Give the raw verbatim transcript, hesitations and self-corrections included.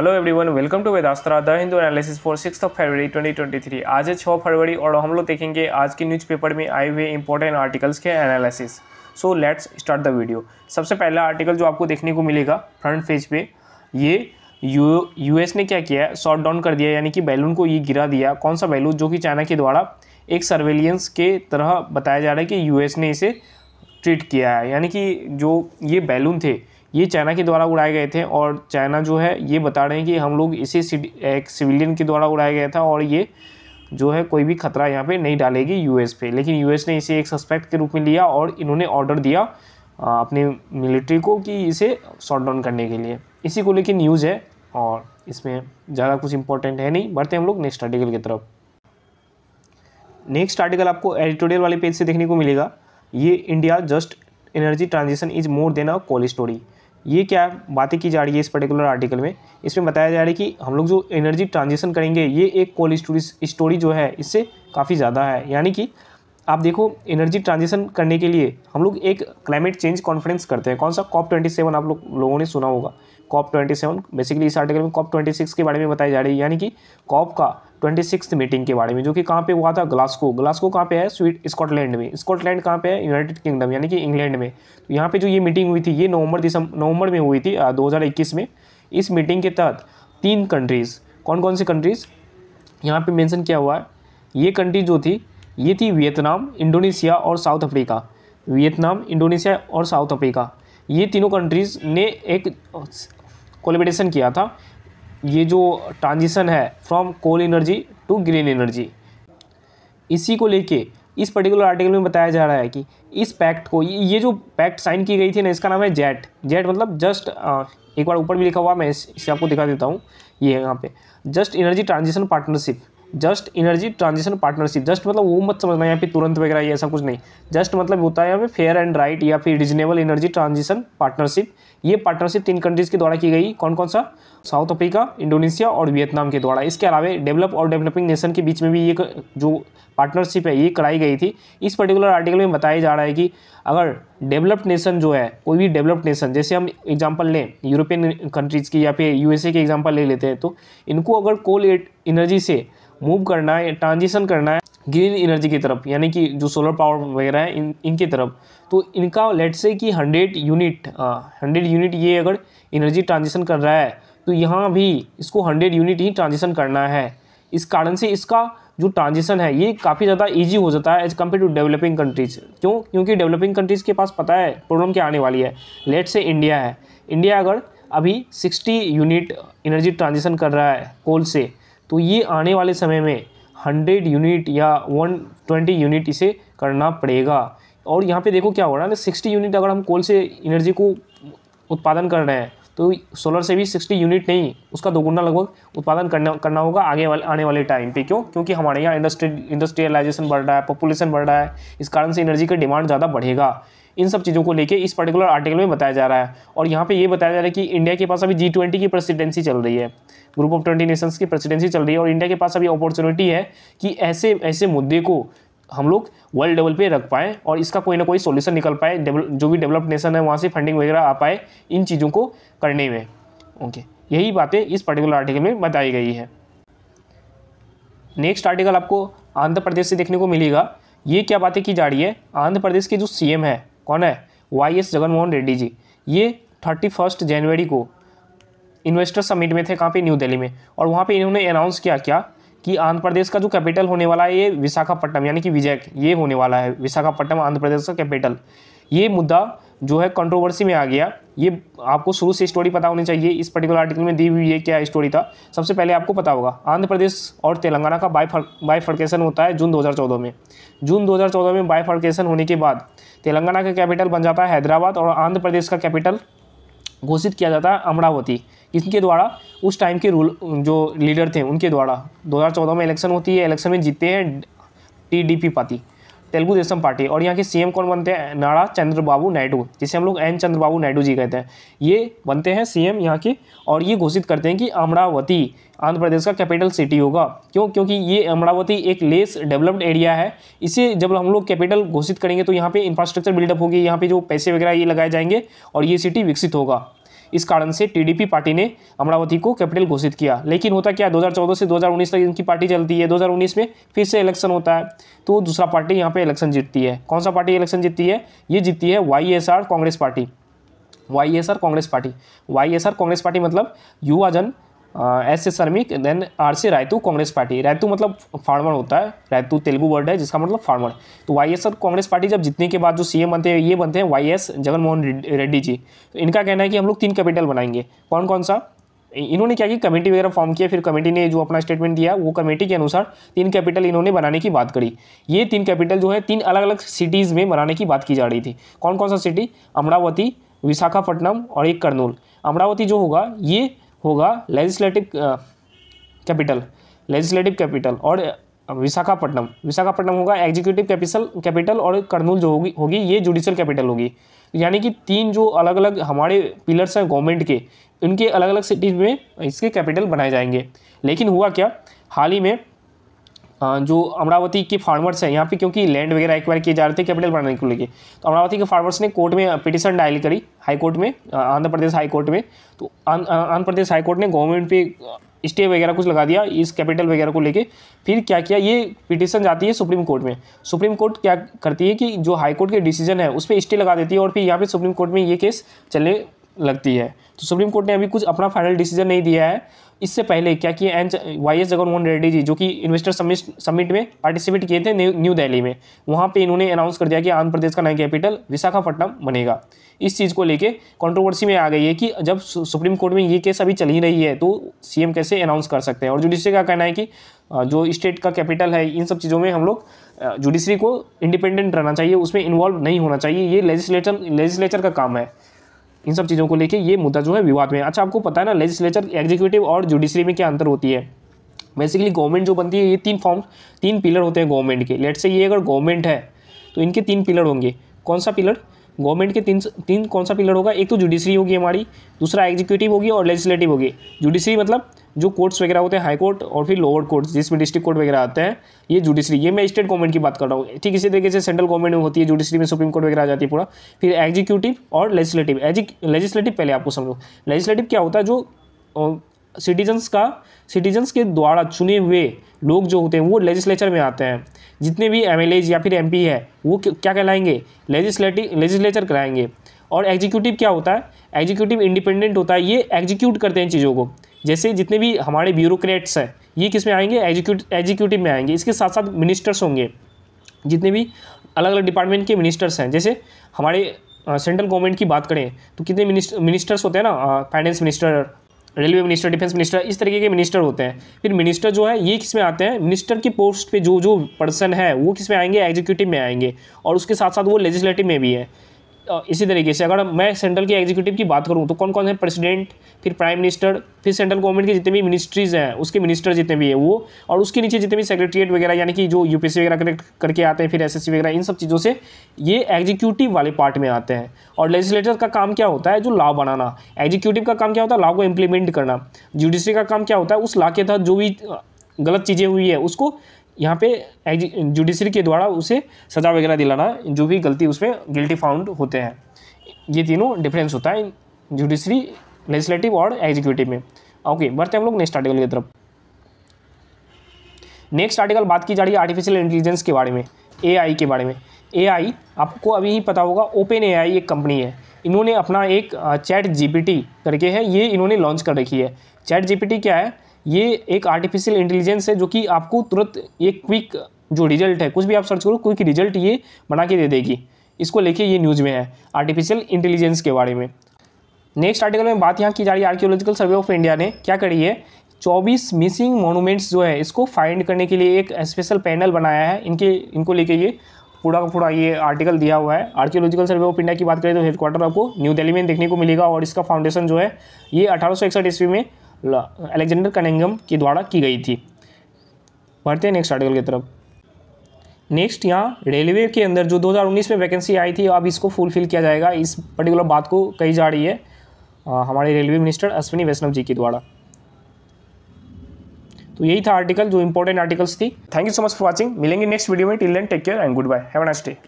Hello everyone, welcome to Vedastra the Hindu analysis for six of February twenty twenty three. आज है छह फरवरी और हम लोग देखेंगे आज के न्यूज़पेपर में आए हुए इंपॉर्टेंट आर्टिकल्स के analysis. So let's start the video. सबसे पहला आर्टिकल जो आपको देखने को मिलेगा फ्रंट पेज पे, ये यूएस ने क्या किया है, शॉट डाउन कर दिया, यानी कि बैलून को ये गिरा दिया। कौन सा बैलून? जो कि चाइना के द्वारा एक सर्वेलियंस के तरह बताया जा रहा है कि यूएस ने इसे ट्रीट किया है, यानी कि जो ये बैलून थे ये चाइना के द्वारा उड़ाए गए थे और चाइना जो है ये बता रहे हैं कि हम लोग इसे एक सिविलियन के द्वारा उड़ाया गया था और ये जो है कोई भी खतरा यहाँ पे नहीं डालेगी यूएस पे। लेकिन यूएस ने इसे एक सस्पेक्ट के रूप में लिया और इन्होंने ऑर्डर दिया अपने मिलिट्री को कि इसे शॉट डाउन करने के लिए। इसी को लेकर न्यूज़ है और इसमें ज़्यादा कुछ इंपॉर्टेंट है नहीं। बढ़ते हम लोग नेक्स्ट आर्टिकल की तरफ। नेक्स्ट आर्टिकल आपको एडिटोरियल वाले पेज से देखने को मिलेगा। ये India just energy transition is more than a coal story. ये क्या बातें की जा रही है इस पर्टिकुलर आर्टिकल में? इसमें बताया जा रहा है कि हम लोग जो एनर्जी ट्रांजिशन करेंगे ये एक कोल स्टोरी स्टोरी जो है इससे काफ़ी ज़्यादा है। यानी कि आप देखो, एनर्जी ट्रांजिशन करने के लिए हम लोग एक क्लाइमेट चेंज कॉन्फ्रेंस करते हैं। कौन सा? कॉप ट्वेंटी सेवन आप लोग लोगों ने सुना होगा। कॉप ट्वेंटी सेवन बेसिकली इस आर्टिकल में कॉप ट्वेंटी सिक्स के बारे में बताई जा रही है, यानी कि कॉप का ट्वेंटी सिक्स मीटिंग के बारे में, जो कि कहाँ पे हुआ था? ग्लासगो। ग्लासगो कहाँ पे है? स्वीट स्कॉटलैंड में। स्कॉटलैंड कहाँ पे है? यूनाइटेड किंगडम, यानी कि इंग्लैंड में। तो यहाँ पे जो ये मीटिंग हुई थी ये नवंबर दिसंबर नवंबर में हुई थी दो हज़ार इक्कीस में। इस मीटिंग के तहत तीन कंट्रीज़, कौन कौन सी कंट्रीज़ यहाँ पर मैंसन किया हुआ है? ये कंट्री जो थी ये थी वियतनाम, इंडोनेशिया और साउथ अफ्रीका। वियतनाम, इंडोनेशिया और साउथ अफ्रीका, ये तीनों कंट्रीज़ ने एक कोलैबोरेशन किया था ये जो ट्रांजिशन है from coal energy to green energy. इसी को लेके इस पर्टिकुलर आर्टिकल में बताया जा रहा है कि इस पैक्ट को, ये जो पैक्ट साइन की गई थी ना, इसका नाम है जेट। जेट मतलब जस्ट, एक बार ऊपर भी लिखा हुआ, मैं इसे आपको दिखा देता हूँ। ये यहाँ पे just energy transition partnership, just energy transition partnership. Just मतलब वो मत समझना यहाँ पे तुरंत वगैरह ये ऐसा कुछ नहीं। जस्ट मतलब होता है यहाँ पे फेयर एंड राइट या फिर रिजनेबल एनर्जी ट्रांजिशन पार्टनरशिप। ये पार्टनरशिप तीन कंट्रीज़ के द्वारा की गई। कौन कौन सा? साउथ अफ्रीका, इंडोनेशिया और वियतनाम के द्वारा। इसके अलावा डेवलप और डेवलपिंग नेशन के बीच में भी ये जो पार्टनरशिप है ये कराई गई थी। इस पर्टिकुलर आर्टिकल में बताया जा रहा है कि अगर डेवलप्ड नेशन जो है, कोई भी डेवलप्ड नेशन, जैसे हम एग्जांपल लें यूरोपियन कंट्रीज़ की या फिर यूएसए के एग्जांपल ले लेते हैं, तो इनको अगर कोल एनर्जी से मूव करना है, ट्रांजिशन करना है ग्रीन एनर्जी की तरफ, यानी कि जो सोलर पावर वगैरह है इन इनकी तरफ, तो इनका लेट से कि हंड्रेड यूनिट हंड्रेड यूनिट ये अगर एनर्जी ट्रांजिशन कर रहा है तो यहाँ भी इसको हंड्रेड यूनिट ही ट्रांजिशन करना है। इस कारण से इसका जो ट्रांजिशन है ये काफ़ी ज़्यादा इजी हो जाता है as compare to developing countries. क्यों? क्योंकि डेवलपिंग कंट्रीज़ के पास पता है प्रॉब्लम क्या आने वाली है। लेट से इंडिया है, इंडिया अगर अभी साठ यूनिट एनर्जी ट्रांजिशन कर रहा है कोल से, तो ये आने वाले समय में हंड्रेड यूनिट या एक सौ बीस यूनिट इसे करना पड़ेगा। और यहाँ पे देखो क्या हो रहा है ना, साठ यूनिट अगर हम कोल से एनर्जी को उत्पादन कर रहे हैं तो सोलर से भी साठ यूनिट नहीं, उसका दोगुना लगभग उत्पादन करना करना होगा आगे वाले आने वाले टाइम पे। क्यों? क्योंकि हमारे यहाँ इंडस्ट्री इंडस्ट्रियलाइजेशन बढ़ रहा है, पॉपुलेशन बढ़ रहा है, इस कारण से एनर्जी का डिमांड ज़्यादा बढ़ेगा। इन सब चीज़ों को लेके इस पर्टिकुलर आर्टिकल में बताया जा रहा है। और यहाँ पे ये बताया जा रहा है कि इंडिया के पास अभी जी ट्वेंटी की प्रेसिडेंसी चल रही है, ग्रुप ऑफ ट्वेंटी नेशंस की प्रेसिडेंसी चल रही है, और इंडिया के पास अभी अपॉर्चुनिटी है कि ऐसे ऐसे मुद्दे को हम लोग वर्ल्ड लेवल पे रख पाएँ और इसका कोई ना कोई सॉल्यूशन निकल पाए, जो भी डेवलप्ड नेशन है वहाँ से फंडिंग वगैरह आ पाए इन चीज़ों को करने में। ओके, यही बातें इस पर्टिकुलर आर्टिकल में बताई गई है। नेक्स्ट आर्टिकल आपको आंध्र प्रदेश से देखने को मिलेगा। ये क्या बातें की जा रही है? आंध्र प्रदेश के जो सीएम है, कौन है? Y S Jagan Mohan Reddy ji. ये थर्टी फर्स्ट जनवरी को इन्वेस्टर समिट में थे, कहाँ पे? न्यू दिल्ली में। और वहाँ पे इन्होंने अनाउंस किया क्या कि आंध्र प्रदेश का जो कैपिटल होने वाला है ये विशाखापट्टनम, यानी कि विजय, ये होने वाला है विशाखापट्टनम आंध्र प्रदेश का कैपिटल। ये मुद्दा जो है कंट्रोवर्सी में आ गया। ये आपको शुरू से स्टोरी पता होनी चाहिए, इस पर्टिकुलर आर्टिकल में दी हुई है क्या स्टोरी था। सबसे पहले आपको पता होगा आंध्र प्रदेश और तेलंगाना का बाइफर्केशन होता है जून दो हज़ार चौदह में। जून दो हज़ार चौदह में बाइफर्केशन होने के बाद तेलंगाना का कैपिटल बन जाता है हैदराबाद और आंध्र प्रदेश का कैपिटल घोषित किया जाता है अमरावती। इनके द्वारा उस टाइम के रूल जो लीडर थे उनके द्वारा दो हज़ार चौदह में इलेक्शन होती है। इलेक्शन में जीतते हैं T D P party, Telugu Desam party, और यहाँ के सीएम कौन बनते हैं? नारा चंद्रबाबू नायडू, जिसे हम लोग एन चंद्रबाबू नायडू जी कहते हैं, ये बनते हैं सीएम यहाँ के। और ये घोषित करते हैं कि अमरावती आंध्र प्रदेश का कैपिटल सिटी होगा। क्यों? क्योंकि ये अमरावती एक लेस डेवलप्ड एरिया है, इसे जब हम लोग कैपिटल घोषित करेंगे तो यहाँ पर इंफ्रास्ट्रक्चर बिल्डअप होगी, यहाँ पर जो पैसे वगैरह ये लगाए जाएंगे और ये सिटी विकसित होगा। इस कारण से टीडीपी पार्टी ने अमरावती को कैपिटल घोषित किया। लेकिन होता क्या, दो हज़ार चौदह से दो हज़ार उन्नीस तक इनकी पार्टी चलती है, दो हज़ार उन्नीस में फिर से इलेक्शन होता है तो दूसरा पार्टी यहाँ पे इलेक्शन जीतती है। कौन सा पार्टी इलेक्शन जीतती है? ये जीतती है Y S R Congress party. Y S R Congress party Y S R Congress party मतलब युवा जन, S A Shramik, then R C Rythu Congress party. Rythu मतलब फार्मर होता है, रायतू तेलुगु वर्ड है जिसका मतलब फार्मर। तो Y S R Congress party जब जीतने के बाद जो सीएम बनते हैं ये बनते हैं वाई एस जगन मोहन रेड्डी जी। तो इनका कहना है कि हम लोग तीन कैपिटल बनाएंगे। कौन कौन सा? इन्होंने क्या कि कमेटी वगैरह फॉर्म किया, फिर कमेटी ने जो अपना स्टेटमेंट दिया वो कमेटी के अनुसार तीन कैपिटल इन्होंने बनाने की बात करी। ये तीन कैपिटल जो है तीन अलग अलग सिटीज़ में बनाने की बात की जा रही थी। कौन कौन सा सिटी? अमरावती, विशाखापट्टनम और एक कर्नूल। अमरावती जो होगा ये होगा लेजिस्लेटिव कैपिटल, लेजिस्लेटिव कैपिटल, और विशाखापट्टनम विशाखापट्टनम होगा एग्जीक्यूटिव कैपिटल कैपिटल और कर्नूल जो होगी होगी ये जुडिशियल कैपिटल होगी। यानी कि तीन जो अलग अलग हमारे पिलर्स हैं गवर्नमेंट के, उनके अलग अलग सिटीज़ में इसके कैपिटल बनाए जाएंगे। लेकिन हुआ क्या, हाल ही में जो अमरावती के फार्मर्स हैं यहाँ पे, क्योंकि लैंड वगैरह एक्वायर किए जा रहे थे कैपिटल बनाने को लेके, तो अमरावती के फार्मर्स ने कोर्ट में पिटिशन डायल करी, हाई कोर्ट में, आंध्र प्रदेश हाई कोर्ट में। तो आंध्र प्रदेश हाई कोर्ट ने गवर्नमेंट पे स्टे वगैरह कुछ लगा दिया इस कैपिटल वगैरह को लेके। फिर क्या किया, ये पिटिशन जाती है सुप्रीम कोर्ट में। सुप्रीम कोर्ट क्या करती है कि जो हाई कोर्ट के डिसीजन है उस पर स्टे लगा देती है और फिर यहाँ पर सुप्रीम कोर्ट में ये केस चलने लगती है। तो सुप्रीम कोर्ट ने अभी कुछ अपना फाइनल डिसीजन नहीं दिया है। इससे पहले क्या किया, N Y S Jagan Mohan Reddy ji जो कि इन्वेस्टर समिट समिट में पार्टिसिपेट किए थे न्यू दिल्ली में, वहाँ पे इन्होंने अनाउंस कर दिया कि आंध्र प्रदेश का नया कैपिटल विशाखापट्टनम बनेगा। इस चीज़ को लेके कंट्रोवर्सी में आ गई है कि जब सुप्रीम कोर्ट में ये केस अभी चल ही रही है तो सीएम कैसे अनाउंस कर सकते हैं। और जुडिशरी का कहना है कि जो स्टेट का कैपिटल है इन सब चीज़ों में हम लोग जुडिशरी को इंडिपेंडेंट रहना चाहिए, उसमें इन्वॉल्व नहीं होना चाहिए, ये लेजिस्लेचर लेजिस्लेचर का काम है। इन सब चीज़ों को लेके ये मुद्दा जो है विवाद में। अच्छा, आपको पता है ना लेजिस्लेचर, एग्जीक्यूटिव और जुडिशरी में क्या अंतर होती है। बेसिकली गवर्नमेंट जो बनती है ये तीन फॉर्म तीन पिलर होते हैं गवर्नमेंट के। लेट से ये अगर गवर्नमेंट है तो इनके तीन पिलर होंगे। कौन सा पिलर गवर्नमेंट के तीन तीन कौन सा पिलर होगा? एक तो जुडिशरी होगी हमारी, दूसरा एग्जीक्यूटिव होगी और लेजिस्लेटिव होगी। जुडिशरी मतलब जो कोर्ट्स वगैरह होते हैं, हाई कोर्ट और फिर लोअर कोर्ट्स जिसमें डिस्ट्रिक्ट कोर्ट वगैरह आते हैं, ये जुडिशरी। ये मैं स्टेट गवर्नमेंट की बात कर रहा हूँ। ठीक इसी तरीके से सेंट्रल गवर्नमेंट में होती है जुडिशरी, में सुप्रीम कोर्ट वगैरह आ जाती है पूरा। फिर एग्जीक्यूटिव और लेजिस्लेटिव। लेजिस्लेटिव पहले आपको समझो, लेजिस्लेटिव क्या होता है? जो सिटीजन्स का सिटीजन्स के द्वारा चुने हुए लोग जो होते हैं वो लेजिस्लेचर में आते हैं। जितने भी एम एल एज या फिर एम पी है वो क्या कहलाएंगे? लेजिस्लेटिव लेजिस्लेचर कराएंगे। और एग्जीक्यूटिव क्या होता है? एग्जीक्यूटिव इंडिपेंडेंट होता है, ये एग्जीक्यूट करते हैं चीज़ों को। जैसे जितने भी हमारे ब्यूरोक्रेट्स हैं ये किस में आएंगे? एग्जीक्यूट एग्जीक्यूटिव में आएंगे। इसके साथ साथ मिनिस्टर्स होंगे, जितने भी अलग अलग डिपार्टमेंट के मिनिस्टर्स हैं। जैसे हमारे सेंट्रल गवर्नमेंट की बात करें तो कितने मिनिस्टर्स होते हैं ना, finance minister, railway minister, defence minister, इस तरीके के मिनिस्टर होते हैं। फिर मिनिस्टर जो है ये किस में आते हैं? मिनिस्टर की पोस्ट पे जो जो पर्सन है वो किस में आएंगे? एग्जीक्यूटिव में आएंगे। और उसके साथ साथ वो लेजिस्लेटिव में भी है। इसी तरीके से अगर मैं सेंट्रल के एग्जीक्यूटिव की बात करूं तो कौन कौन है? प्रेसिडेंट, फिर प्राइम मिनिस्टर, फिर सेंट्रल गवर्नमेंट के जितने भी मिनिस्ट्रीज़ हैं उसके मिनिस्टर जितने भी है वो, और उसके नीचे जितने भी सेक्रेटरीट वगैरह यानी कि जो यू पी एस सी वगैरह कनेक्ट करके आते हैं, फिर एस एस सी वगैरह, इन सब चीज़ों से ये एग्जीक्यूटिव वाले पार्ट में आते हैं। और लेजिस्लेटर का काम क्या होता है? जो लॉ बनाना। एग्जीक्यूटिव का काम क्या होता है? लॉ को इम्प्लीमेंट करना। जुडिशरी का काम क्या होता है? उस लॉ के तहत जो भी गलत चीज़ें हुई है उसको यहाँ पे जुडिशरी के द्वारा उसे सजा वगैरह दिलाना, जो भी गलती उसमें गिल्टी फाउंड होते हैं। ये तीनों डिफरेंस होता है जुडिशरी, लेजिस्लेटिव और एग्जीक्यूटिव में। ओके, बढ़ते हम लोग नेक्स्ट आर्टिकल की तरफ। नेक्स्ट आर्टिकल बात की जा रही है आर्टिफिशियल इंटेलिजेंस के बारे में, ए आई के बारे में। ए आई आपको अभी ही पता होगा, ओपन ए आई एक कंपनी है। इन्होंने अपना एक चैट जी पी टी करके है, ये इन्होंने लॉन्च कर रखी है। चैट जी पी टी क्या है? ये एक आर्टिफिशियल इंटेलिजेंस है जो कि आपको तुरंत एक क्विक जो रिजल्ट है, कुछ भी आप सर्च करो क्विक रिजल्ट ये बना के दे देगी। इसको लेके ये न्यूज़ में है आर्टिफिशियल इंटेलिजेंस के बारे में। नेक्स्ट आर्टिकल में बात यहाँ की जा रही है आर्कियोलॉजिकल सर्वे ऑफ इंडिया ने क्या करी है, चौबीस मिसिंग मोनूमेंट्स जो है इसको फाइंड करने के लिए एक स्पेशल पैनल बनाया है। इनके इनको लेके ये पूरा का पूरा ये आर्टिकल दिया हुआ है। आर्कियोलॉजिकल सर्वे ऑफ इंडिया की बात करें तो हेडक्वार्टर आपको न्यू दिल्ली में देखने को मिलेगा और इसका फाउंडेशन जो है ये अठारह सौ इकसठ ईस्वी में अलेक्जेंडर कनिंघम के द्वारा की गई थी। बढ़ते हैं नेक्स्ट आर्टिकल की तरफ। नेक्स्ट यहाँ रेलवे के अंदर जो दो हज़ार उन्नीस में वैकेंसी आई थी अब इसको फुलफिल किया जाएगा, इस पर्टिकुलर बात को कही जा रही है आ, हमारे रेलवे मिनिस्टर अश्विनी वैष्णव जी के द्वारा। तो यही था आर्टिकल, जो इंपॉर्टेंट आर्टिकल्स थी। Thank you so much for watching. मिलेंगे नेक्स्ट वीडियो में। Till then take care and goodbye. Have a nice day.